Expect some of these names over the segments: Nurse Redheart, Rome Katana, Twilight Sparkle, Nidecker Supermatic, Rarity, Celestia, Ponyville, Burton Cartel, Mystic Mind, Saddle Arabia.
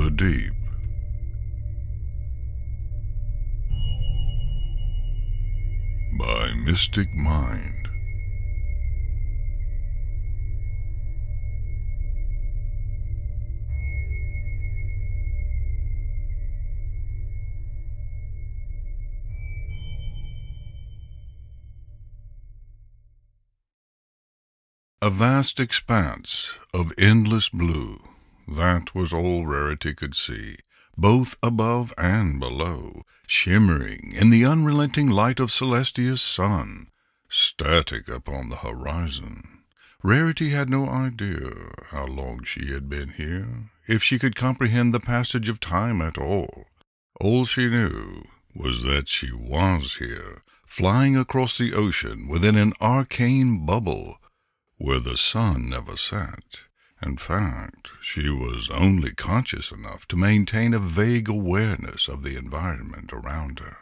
the deep. By Mystic Mind. A vast expanse of endless blue, that was all Rarity could see, both above and below, shimmering in the unrelenting light of Celestia's sun, static upon the horizon. Rarity had no idea how long she had been here, if she could comprehend the passage of time at all. All she knew was that she was here, flying across the ocean within an arcane bubble, where the sun never set. In fact, she was only conscious enough to maintain a vague awareness of the environment around her.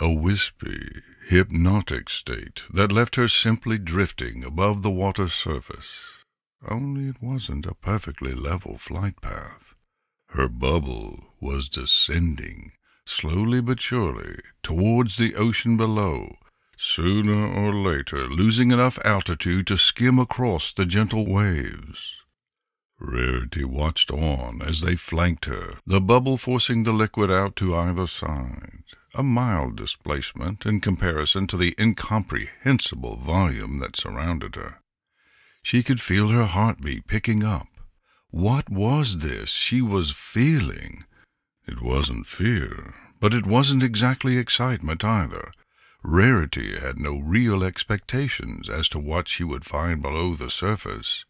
A wispy, hypnotic state that left her simply drifting above the water's surface. Only it wasn't a perfectly level flight path. Her bubble was descending, slowly but surely, towards the ocean below, sooner or later losing enough altitude to skim across the gentle waves. Rarity watched on as they flanked her, the bubble forcing the liquid out to either side, a mild displacement in comparison to the incomprehensible volume that surrounded her. She could feel her heartbeat picking up. What was this she was feeling? It wasn't fear, but it wasn't exactly excitement either. Rarity had no real expectations as to what she would find below the surface.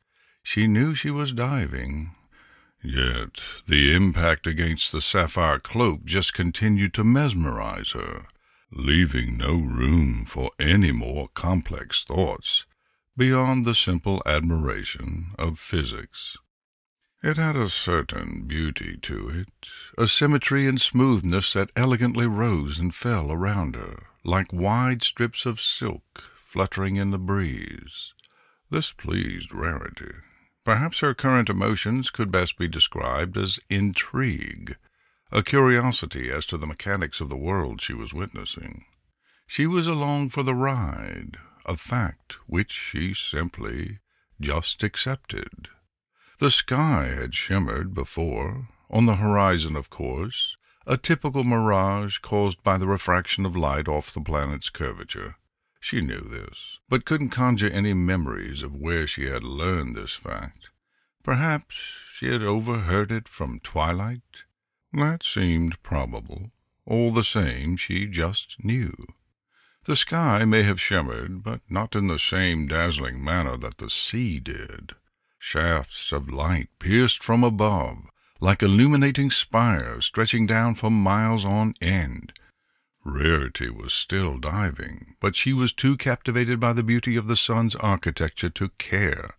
She knew she was diving, yet the impact against the sapphire cloak just continued to mesmerize her, leaving no room for any more complex thoughts beyond the simple admiration of physics. It had a certain beauty to it, a symmetry and smoothness that elegantly rose and fell around her, like wide strips of silk fluttering in the breeze. This pleased Rarity. Perhaps her current emotions could best be described as intrigue, a curiosity as to the mechanics of the world she was witnessing. She was along for the ride, a fact which she simply just accepted. The sky had shimmered before, on the horizon, of course, a typical mirage caused by the refraction of light off the planet's curvature. She knew this, but couldn't conjure any memories of where she had learned this fact. Perhaps she had overheard it from Twilight? That seemed probable. All the same, she just knew. The sky may have shimmered, but not in the same dazzling manner that the sea did. Shafts of light pierced from above, like illuminating spires stretching down for miles on end. Rarity was still diving, but she was too captivated by the beauty of the sun's architecture to care.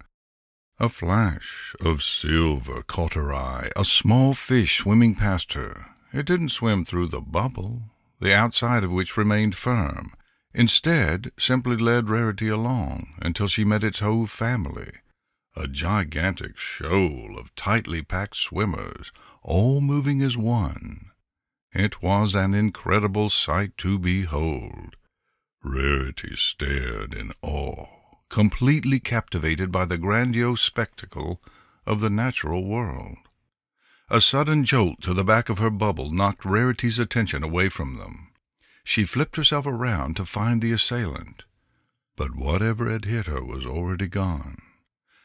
A flash of silver caught her eye, a small fish swimming past her. It didn't swim through the bubble, the outside of which remained firm. Instead, simply led Rarity along until she met its whole family. A gigantic shoal of tightly packed swimmers, all moving as one. It was an incredible sight to behold. Rarity stared in awe, completely captivated by the grandiose spectacle of the natural world. A sudden jolt to the back of her bubble knocked Rarity's attention away from them. She flipped herself around to find the assailant, but whatever had hit her was already gone.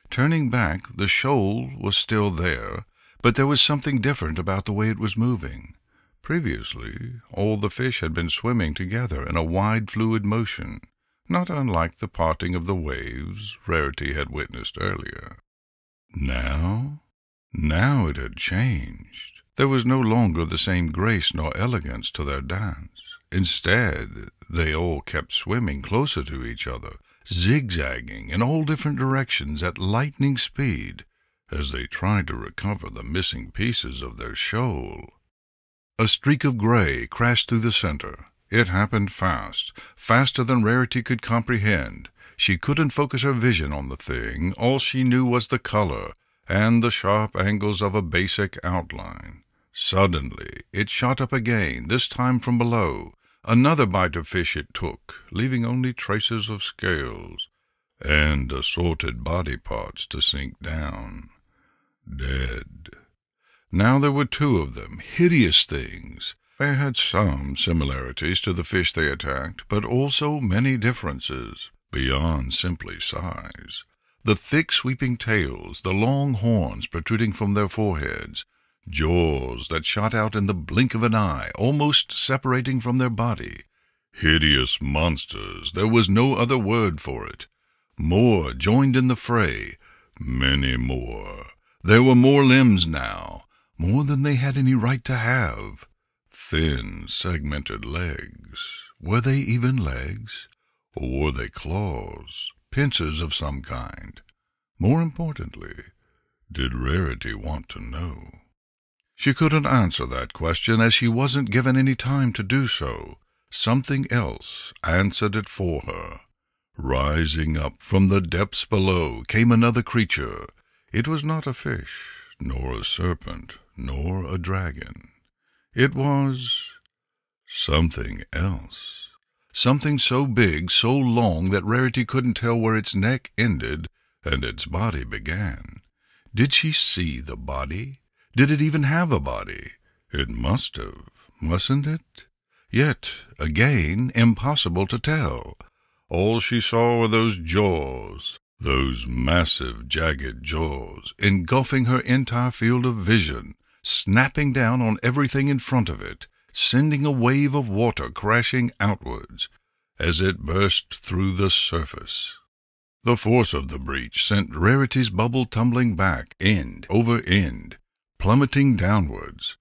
Turning back, the shoal was still there, but there was something different about the way it was moving. Previously, all the fish had been swimming together in a wide fluid motion, not unlike the parting of the waves Rarity had witnessed earlier. Now it had changed. There was no longer the same grace nor elegance to their dance. Instead, they all kept swimming closer to each other, zigzagging in all different directions at lightning speed as they tried to recover the missing pieces of their shoal. A streak of gray crashed through the center. It happened fast, faster than Rarity could comprehend. She couldn't focus her vision on the thing. All she knew was the color and the sharp angles of a basic outline. Suddenly it shot up again, this time from below. Another bite of fish it took, leaving only traces of scales and assorted body parts to sink down. Dead. Now there were two of them, hideous things. They had some similarities to the fish they attacked, but also many differences, beyond simply size. The thick sweeping tails, the long horns protruding from their foreheads, jaws that shot out in the blink of an eye, almost separating from their body. Hideous monsters, there was no other word for it. More joined in the fray, many more. There were more limbs now, more than they had any right to have. Thin, segmented legs. Were they even legs? Or were they claws, pincers of some kind? More importantly, did Rarity want to know? She couldn't answer that question, as she wasn't given any time to do so. Something else answered it for her. Rising up from the depths below came another creature. It was not a fish, nor a serpent, nor a dragon. It was something else. Something so big, so long, that Rarity couldn't tell where its neck ended and its body began. Did she see the body? Did it even have a body? It must have, mustn't it? Yet, again, impossible to tell. All she saw were those jaws, those massive, jagged jaws, engulfing her entire field of vision, snapping down on everything in front of it, sending a wave of water crashing outwards as it burst through the surface. The force of the breach sent Rarity's bubble tumbling back, end over end, plummeting downwards.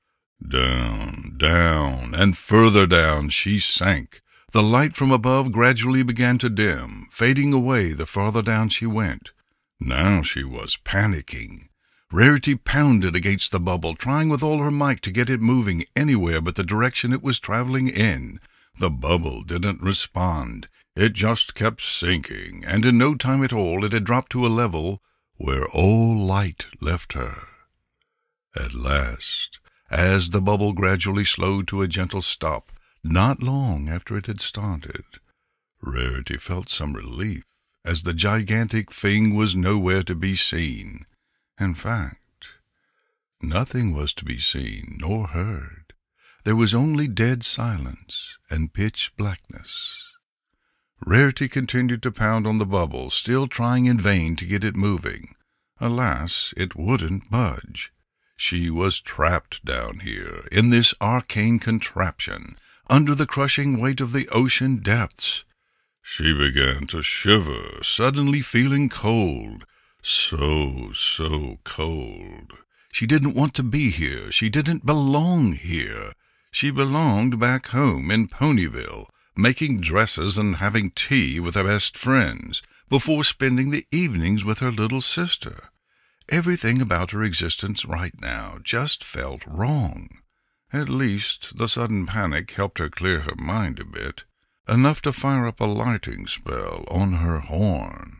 Down, down, and further down she sank. The light from above gradually began to dim, fading away the farther down she went. Now she was panicking. Rarity pounded against the bubble, trying with all her might to get it moving anywhere but the direction it was traveling in. The bubble didn't respond. It just kept sinking, and in no time at all it had dropped to a level where all light left her. At last, as the bubble gradually slowed to a gentle stop, not long after it had started, Rarity felt some relief, as the gigantic thing was nowhere to be seen. In fact, nothing was to be seen nor heard. There was only dead silence and pitch blackness. Rarity continued to pound on the bubble, still trying in vain to get it moving. Alas, it wouldn't budge. She was trapped down here, in this arcane contraption, under the crushing weight of the ocean depths. She began to shiver, suddenly feeling cold. So cold. She didn't want to be here. She didn't belong here. She belonged back home in Ponyville, making dresses and having tea with her best friends, before spending the evenings with her little sister. Everything about her existence right now just felt wrong. At least the sudden panic helped her clear her mind a bit, enough to fire up a lighting spell on her horn.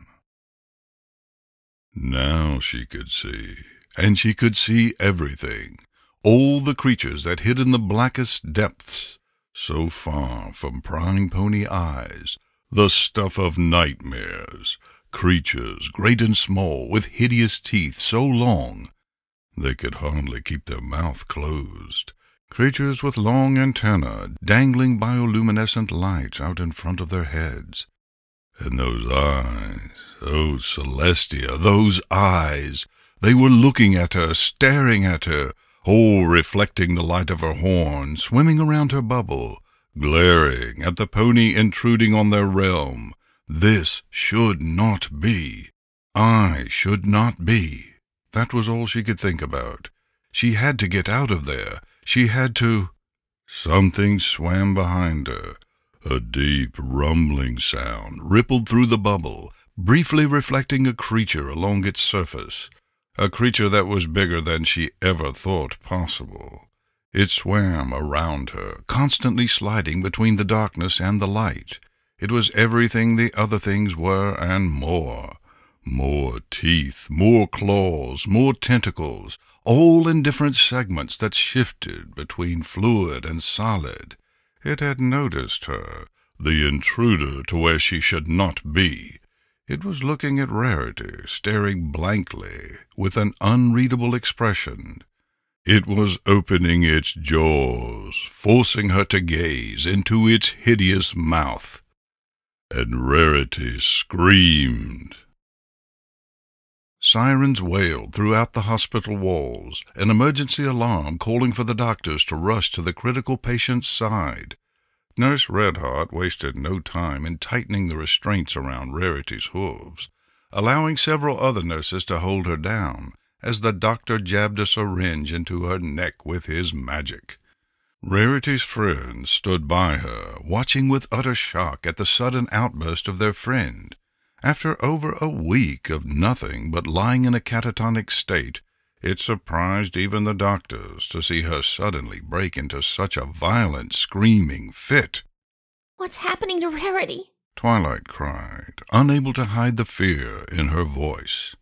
Now she could see, and she could see everything, all the creatures that hid in the blackest depths, so far from prying pony eyes, the stuff of nightmares. Creatures, great and small, with hideous teeth so long they could hardly keep their mouth closed. Creatures with long antennae, dangling bioluminescent lights out in front of their heads. And those eyes, oh Celestia, those eyes! They were looking at her, staring at her, all reflecting the light of her horn, swimming around her bubble, glaring at the pony intruding on their realm. This should not be. I should not be. That was all she could think about. She had to get out of there. She had to... Something swam behind her. A deep, rumbling sound rippled through the bubble, briefly reflecting a creature along its surface, a creature that was bigger than she ever thought possible. It swam around her, constantly sliding between the darkness and the light. It was everything the other things were and more, More teeth, more claws, more tentacles, all in different segments that shifted between fluid and solid. It had noticed her, the intruder, to where she should not be. It was looking at Rarity, staring blankly, with an unreadable expression. It was opening its jaws, forcing her to gaze into its hideous mouth. And Rarity screamed. Sirens wailed throughout the hospital walls, an emergency alarm calling for the doctors to rush to the critical patient's side. Nurse Redheart wasted no time in tightening the restraints around Rarity's hooves, allowing several other nurses to hold her down as the doctor jabbed a syringe into her neck with his magic. Rarity's friends stood by her, watching with utter shock at the sudden outburst of their friend. After over a week of nothing but lying in a catatonic state, it surprised even the doctors to see her suddenly break into such a violent screaming fit. "What's happening to Rarity?" Twilight cried, unable to hide the fear in her voice.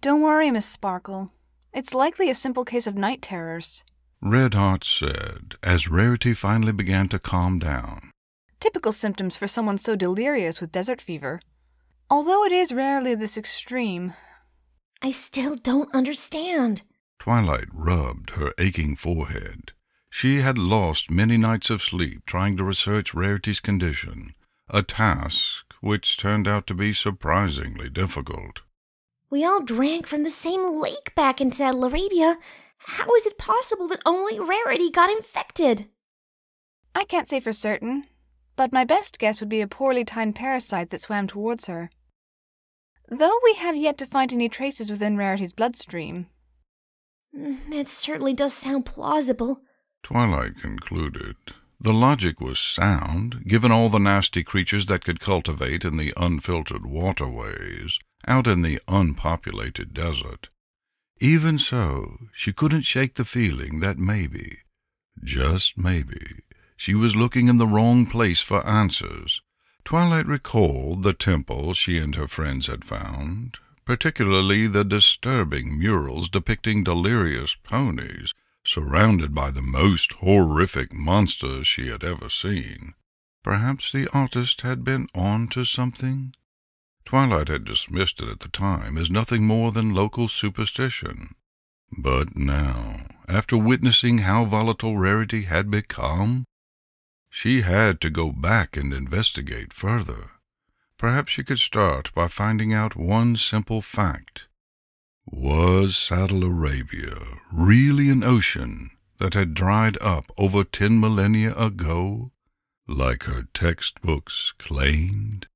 "Don't worry, Miss Sparkle. It's likely a simple case of night terrors," Redheart said, as Rarity finally began to calm down. "Typical symptoms for someone so delirious with desert fever. Although it is rarely this extreme." "I still don't understand." Twilight rubbed her aching forehead. She had lost many nights of sleep trying to research Rarity's condition, a task which turned out to be surprisingly difficult. "We all drank from the same lake back in Saddle Arabia. How is it possible that only Rarity got infected?" "I can't say for certain, but my best guess would be a poorly timed parasite that swam towards her. Though we have yet to find any traces within Rarity's bloodstream." "That certainly does sound plausible," Twilight concluded. The logic was sound, given all the nasty creatures that could cultivate in the unfiltered waterways, out in the unpopulated desert. Even so, she couldn't shake the feeling that maybe, just maybe, she was looking in the wrong place for answers. Twilight recalled the temple she and her friends had found, particularly the disturbing murals depicting delirious ponies surrounded by the most horrific monsters she had ever seen. Perhaps the artist had been on to something? Twilight had dismissed it at the time as nothing more than local superstition. But now, after witnessing how volatile Rarity had become, she had to go back and investigate further. Perhaps she could start by finding out one simple fact. Was Saddle Arabia really an ocean that had dried up over 10 millennia ago, like her textbooks claimed?